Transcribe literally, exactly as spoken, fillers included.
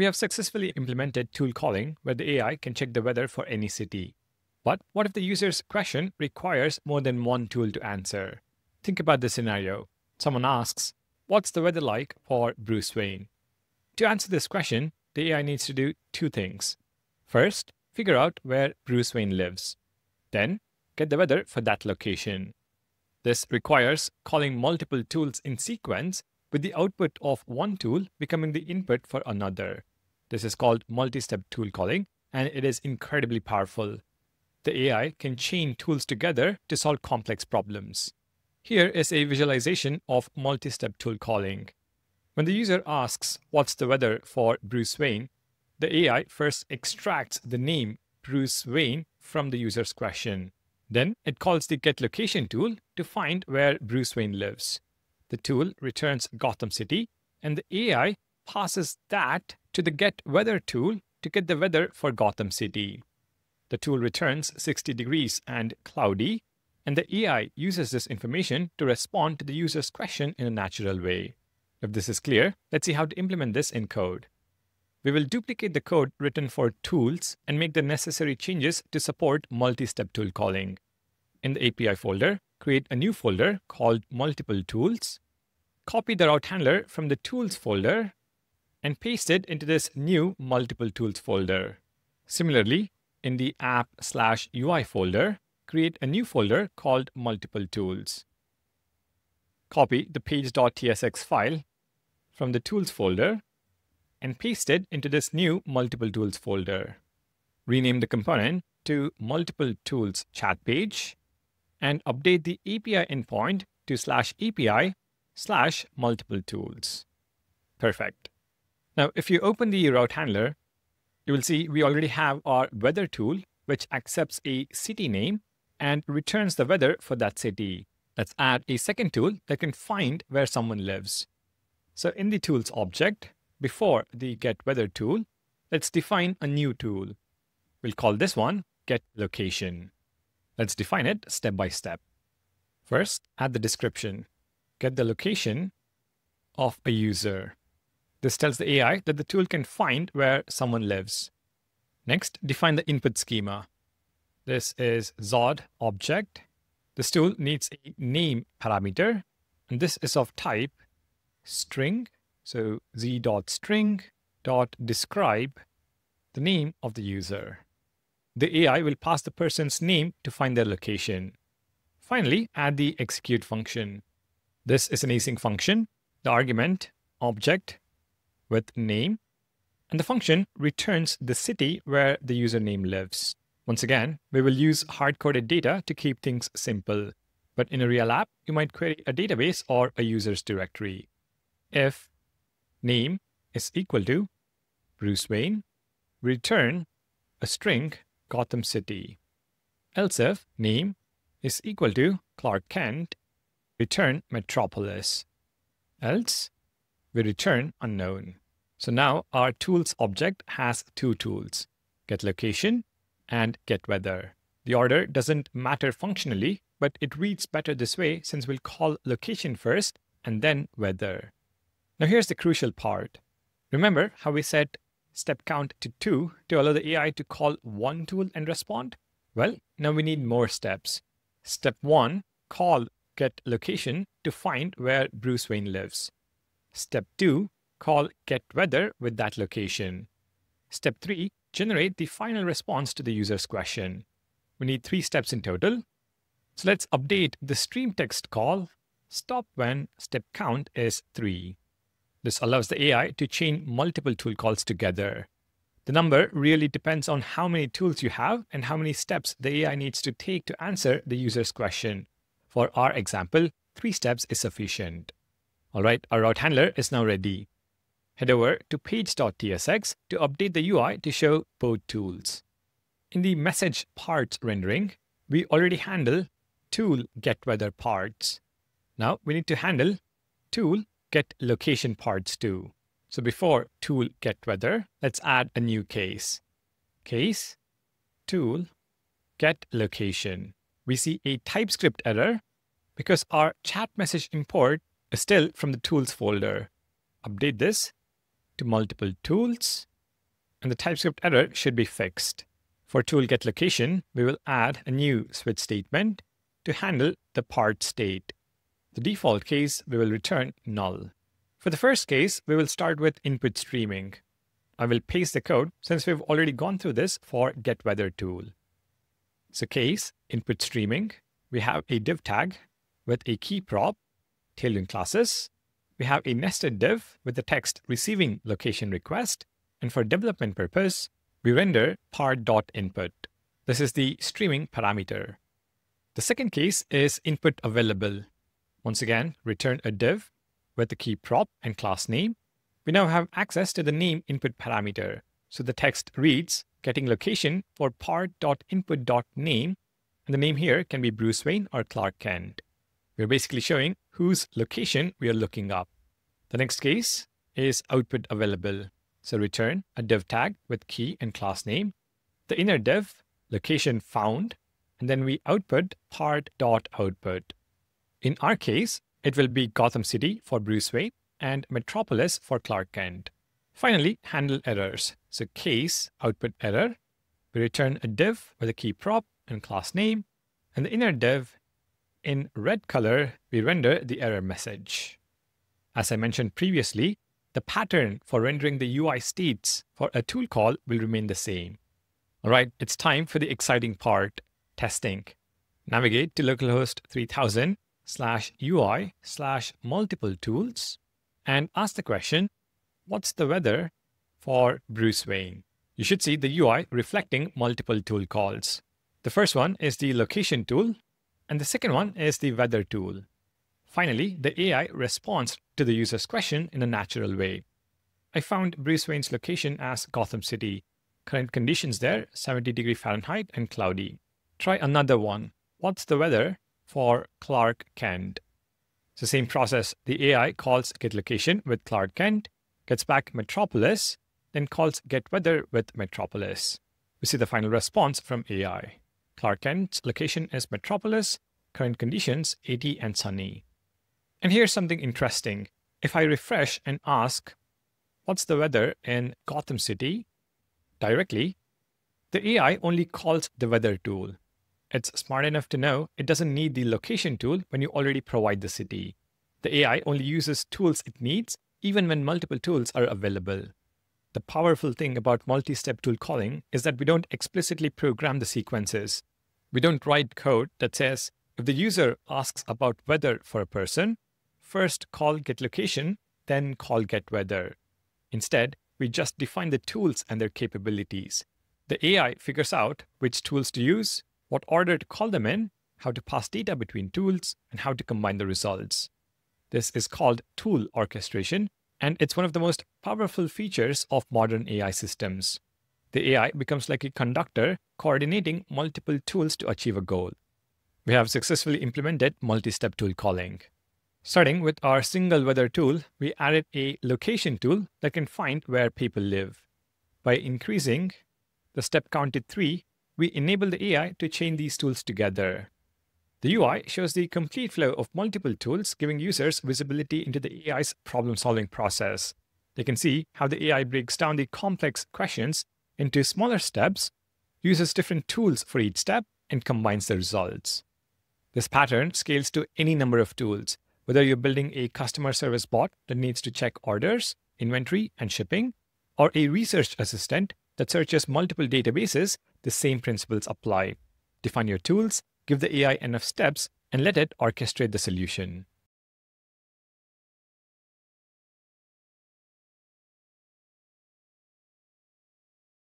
We have successfully implemented tool calling where the A I can check the weather for any city. But what if the user's question requires more than one tool to answer? Think about this scenario. Someone asks, "What's the weather like for Bruce Wayne?" To answer this question, the A I needs to do two things. First, figure out where Bruce Wayne lives. Then, get the weather for that location. This requires calling multiple tools in sequence, with the output of one tool becoming the input for another. This is called multi-step tool calling, and it is incredibly powerful. The A I can chain tools together to solve complex problems. Here is a visualization of multi-step tool calling. When the user asks, "What's the weather for Bruce Wayne?" the A I first extracts the name Bruce Wayne from the user's question. Then it calls the Get Location tool to find where Bruce Wayne lives. The tool returns Gotham City, and the A I passes that to the Get Weather tool to get the weather for Gotham City. The tool returns sixty degrees and cloudy, and the A I uses this information to respond to the user's question in a natural way. If this is clear, let's see how to implement this in code. We will duplicate the code written for tools and make the necessary changes to support multi-step tool calling. In the A P I folder, create a new folder called Multiple Tools, copy the route handler from the Tools folder, and paste it into this new Multiple Tools folder. Similarly, in the App slash U I folder, create a new folder called Multiple Tools. Copy the page.tsx file from the Tools folder and paste it into this new Multiple Tools folder. Rename the component to Multiple Tools Chat Page, and update the A P I endpoint to slash API slash multiple tools. Perfect. Now, if you open the route handler, you will see we already have our weather tool, which accepts a city name and returns the weather for that city. Let's add a second tool that can find where someone lives. So in the tools object, before the Get Weather tool, let's define a new tool. We'll call this one Get Location. Let's define it step by step. First, add the description. Get the location of a user. This tells the A I that the tool can find where someone lives. Next, define the input schema. This is Zod object. This tool needs a name parameter, and this is of type string. So z.string.describe the name of the user. The A I will pass the person's name to find their location. Finally, add the execute function. This is an async function. The argument, object, with name, and the function returns the city where the username lives. Once again, we will use hard-coded data to keep things simple. But in a real app, you might query a database or a user's directory. If name is equal to Bruce Wayne, return a string Gotham City. Else if name is equal to Clark Kent, return Metropolis. Else, we return unknown. So now our tools object has two tools, Get Location and Get Weather. The order doesn't matter functionally, but it reads better this way since we'll call location first and then weather. Now here's the crucial part. Remember how we said step count to two to allow the A I to call one tool and respond? Well, now we need more steps. Step one, call Get Location to find where Bruce Wayne lives. Step two, call Get Weather with that location. Step three, generate the final response to the user's question. We need three steps in total. So let's update the stream text call, stop when step count is three. This allows the A I to chain multiple tool calls together. The number really depends on how many tools you have and how many steps the A I needs to take to answer the user's question. For our example, three steps is sufficient. All right, our route handler is now ready. Head over to page.tsx to update the U I to show both tools. In the message parts rendering, we already handle tool Get Weather parts. Now we need to handle tool Get Location parts too. So before tool Get Weather, let's add a new case. Case, tool, Get Location. We see a TypeScript error because our chat message import is still from the tools folder. Update this to multiple tools, and the TypeScript error should be fixed. For tool get location, we will add a new switch statement to handle the part state. The default case, we will return null. For the first case, we will start with input streaming. I will paste the code since we've already gone through this for get weather tool. So case input streaming, we have a div tag with a key prop, tailwind classes. We have a nested div with the text receiving location request. And for development purpose, we render part.input. This is the streaming parameter. The second case is input available. Once again, return a div with the key prop and class name. We now have access to the name input parameter. So the text reads getting location for part.input.name, and the name here can be Bruce Wayne or Clark Kent. We're basically showing whose location we are looking up. The next case is output available. So return a div tag with key and class name, the inner div, location found, and then we output part.output. In our case, it will be Gotham City for Bruce Wayne and Metropolis for Clark Kent. Finally, handle errors. So case output error, we return a div with a key prop and class name, and the inner div in red color, we render the error message. As I mentioned previously, the pattern for rendering the U I states for a tool call will remain the same. All right, it's time for the exciting part, testing. Navigate to localhost three thousand slash U I slash multiple tools and ask the question, what's the weather for Bruce Wayne? You should see the U I reflecting multiple tool calls. The first one is the location tool, and the second one is the weather tool. Finally, the A I responds to the user's question in a natural way. I found Bruce Wayne's location as Gotham City. Current conditions there, seventy degrees Fahrenheit and cloudy. Try another one. What's the weather for Clark Kent? It's the same process. The A I calls get location with Clark Kent, gets back Metropolis, then calls get weather with Metropolis. We see the final response from A I. Clark Kent's location is Metropolis, current conditions eighty and sunny. And here's something interesting. If I refresh and ask, what's the weather in Gotham City directly, the A I only calls the weather tool. It's smart enough to know it doesn't need the location tool when you already provide the city. The A I only uses tools it needs even when multiple tools are available. The powerful thing about multi-step tool calling is that we don't explicitly program the sequences. We don't write code that says, if the user asks about weather for a person, first call get location, then call get weather. Instead, we just define the tools and their capabilities. The A I figures out which tools to use, what order to call them in, how to pass data between tools, and how to combine the results. This is called tool orchestration, and it's one of the most powerful features of modern A I systems. The A I becomes like a conductor coordinating multiple tools to achieve a goal. We have successfully implemented multi-step tool calling. Starting with our single weather tool, we added a location tool that can find where people live. By increasing the step count to three, we enable the A I to chain these tools together. The U I shows the complete flow of multiple tools, giving users visibility into the A I's problem-solving process. They can see how the A I breaks down the complex questions into smaller steps, uses different tools for each step, and combines the results. This pattern scales to any number of tools, whether you're building a customer service bot that needs to check orders, inventory, and shipping, or a research assistant that searches multiple databases, the same principles apply. Define your tools, give the A I enough steps, and let it orchestrate the solution.